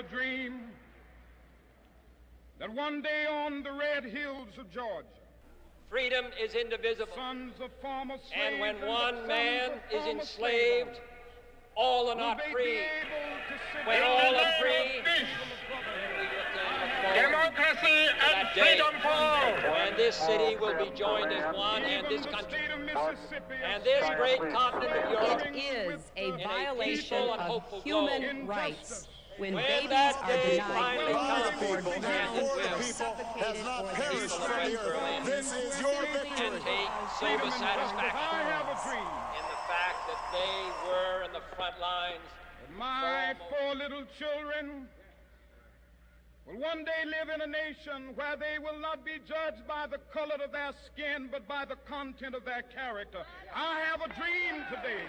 a dream that one day on the red hills of Georgia, freedom is indivisible. Sons of former slaves, and when one man is enslaved, all are not free. When all are free, democracy and freedom for all. And this city will be joined as one, and this country, and this great continent of Europe. It is a violation of human rights when babies are denied comfort, ground, and will, suffocated for the people of West Berlin. This is your victory. And take sober satisfaction in the fact that they were in the front lines. My poor little children will one day live in a nation where they will not be judged by the color of their skin, but by the content of their character. I have a dream today.